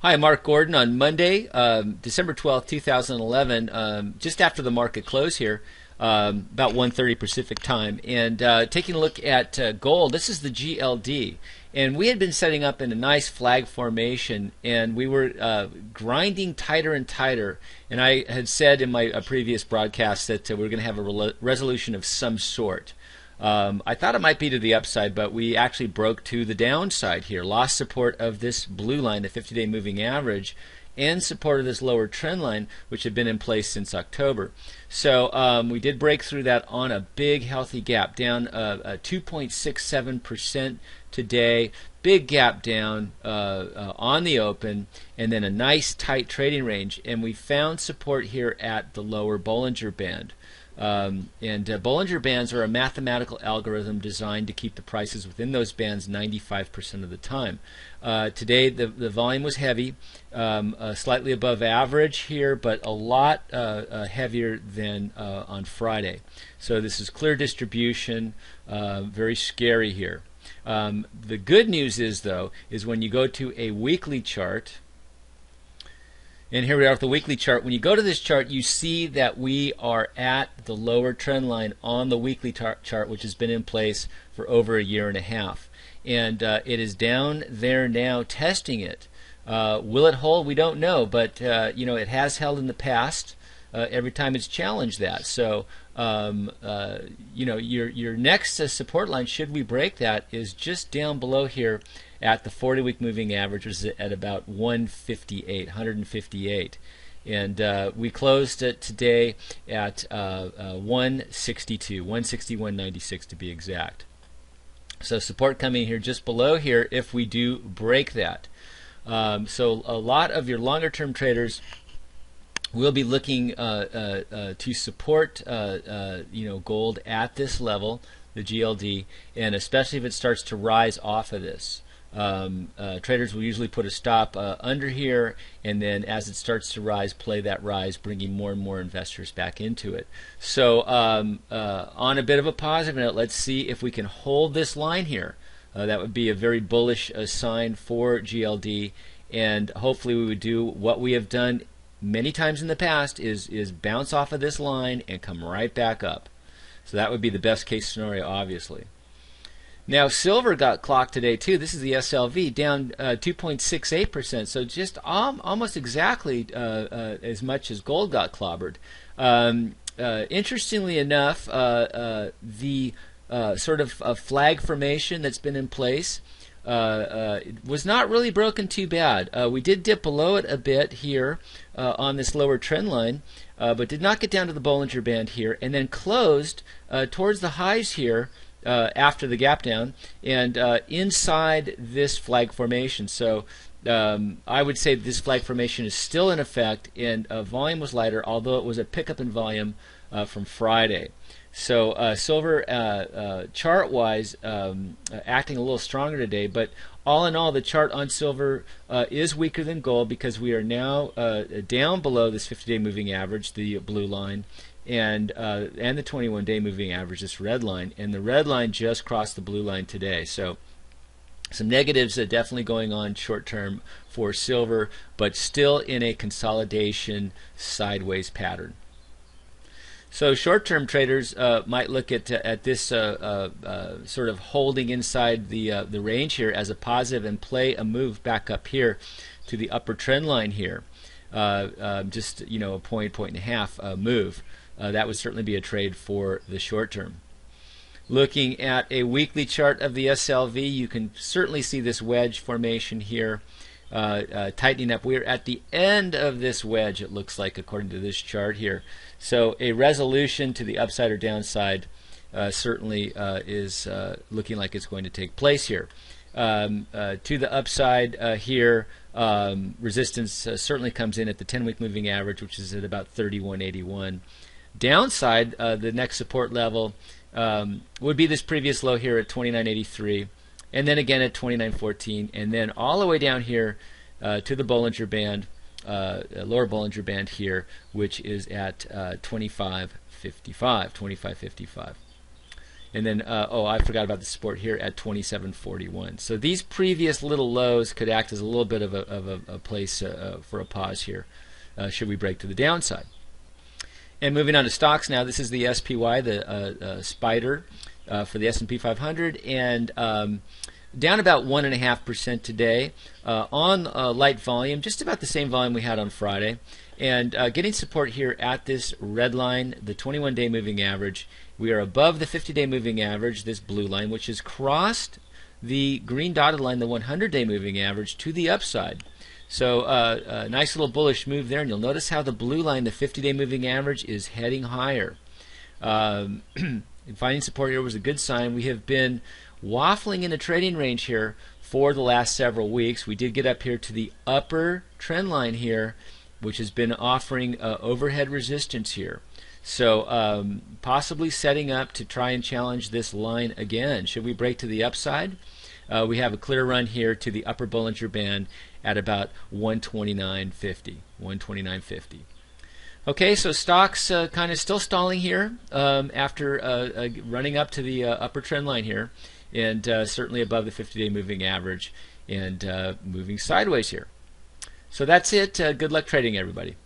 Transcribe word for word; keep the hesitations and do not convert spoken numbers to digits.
Hi, Mark Gordon. On Monday, um, December twelfth, two thousand eleven, um, just after the market close here, um, about one thirty Pacific time, and uh, taking a look at uh, gold. This is the G L D, and we had been setting up in a nice flag formation, and we were uh, grinding tighter and tighter. And I had said in my uh, previous broadcast that uh, we were going to have a re resolution of some sort. Um, I thought it might be to the upside, but we actually broke to the downside here. Lost support of this blue line, the fifty-day moving average, and support of this lower trend line, which had been in place since October. So um, we did break through that on a big, healthy gap, down two point six seven percent uh, uh, today. Big gap down uh, uh, on the open, and then a nice, tight trading range. And we found support here at the lower Bollinger Band. Um, and uh, Bollinger Bands are a mathematical algorithm designed to keep the prices within those bands ninety-five percent of the time. Uh, today the, the volume was heavy, um, uh, slightly above average here, but a lot uh, uh, heavier than uh, on Friday. So this is clear distribution, uh, very scary here. Um, the good news is, though, is when you go to a weekly chart, and here we are with the weekly chart. When you go to this chart, you see that we are at the lower trend line on the weekly chart, which has been in place for over a year and a half. And uh, it is down there now testing it. Uh, will it hold? We don't know, but uh, you know, it has held in the past uh, every time it's challenged that. So um, uh, you know, your, your next uh, support line, should we break that, is just down below here at the forty-week moving average, is at about one fifty-eight, one fifty-eight, and uh, we closed it today at uh, uh, one sixty-two, one sixty-one ninety-six to be exact. So support coming here just below here if we do break that. Um, so a lot of your longer-term traders will be looking uh, uh, uh, to support uh, uh, you know, gold at this level, the G L D, and especially if it starts to rise off of this. Um, uh, traders will usually put a stop uh, under here, and then as it starts to rise, play that rise, bringing more and more investors back into it. So um, uh, on a bit of a positive note, let's see if we can hold this line here. Uh, that would be a very bullish uh, sign for G L D, and hopefully we would do what we have done many times in the past, is, is bounce off of this line and come right back up. So that would be the best case scenario, obviously. Now, silver got clocked today, too. This is the S L V, down two point six eight percent, uh, so just um, almost exactly uh, uh, as much as gold got clobbered. Um, uh, interestingly enough, uh, uh, the uh, sort of uh, flag formation that's been in place uh, uh, was not really broken too bad. Uh, we did dip below it a bit here uh, on this lower trend line, uh, but did not get down to the Bollinger Band here, and then closed uh, towards the highs here, Uh, after the gap down, and uh, inside this flag formation. So um, I would say this flag formation is still in effect, and uh, volume was lighter, although it was a pickup in volume uh, from Friday. So uh, silver uh, uh, chart-wise um, uh, acting a little stronger today, but all in all, the chart on silver uh, is weaker than gold because we are now uh, down below this fifty-day moving average, the blue line, and uh, and the twenty-one day moving average, this red line, and the red line just crossed the blue line today. So some negatives are definitely going on short term for silver, but still in a consolidation sideways pattern. So short-term traders uh, might look at uh, at this uh, uh, uh, sort of holding inside the uh, the range here as a positive, and play a move back up here to the upper trend line here, uh, uh, just, you know, a point, point and a half uh, move. Uh, that would certainly be a trade for the short term. Looking at a weekly chart of the S L V, you can certainly see this wedge formation here uh, uh, tightening up. We're at the end of this wedge, it looks like, according to this chart here. So a resolution to the upside or downside uh, certainly uh, is uh, looking like it's going to take place here. Um, uh, to the upside uh, here, um, resistance uh, certainly comes in at the ten-week moving average, which is at about thirty-one eighty-one. Downside, uh, the next support level um, would be this previous low here at twenty-nine eighty-three, and then again at twenty-nine fourteen, and then all the way down here uh, to the Bollinger Band, uh, lower Bollinger Band here, which is at uh, twenty-five fifty-five, twenty-five fifty-five. And then, uh, oh, I forgot about the support here at twenty-seven forty-one. So these previous little lows could act as a little bit of a, of a, a place uh, for a pause here, uh, should we break to the downside. And moving on to stocks now, this is the S P Y, the uh, uh, spider uh, for the S and P five hundred, and um, down about one point five percent today uh, on uh, light volume, just about the same volume we had on Friday. And uh, getting support here at this red line, the twenty-one day moving average. We are above the fifty day moving average, this blue line, which has crossed the green dotted line, the one hundred day moving average, to the upside. So uh, a nice little bullish move there, and you'll notice how the blue line, the fifty day moving average, is heading higher. Um, finding support here was a good sign. We have been waffling in a trading range here for the last several weeks. We did get up here to the upper trend line here, which has been offering uh, overhead resistance here. So um, possibly setting up to try and challenge this line again. Should we break to the upside? Uh, we have a clear run here to the upper Bollinger Band at about one twenty-nine fifty. one twenty-nine fifty. Okay, so stocks uh, kind of still stalling here um, after uh, uh, running up to the uh, upper trend line here, and uh, certainly above the fifty day moving average, and uh, moving sideways here. So that's it. Uh, good luck trading, everybody.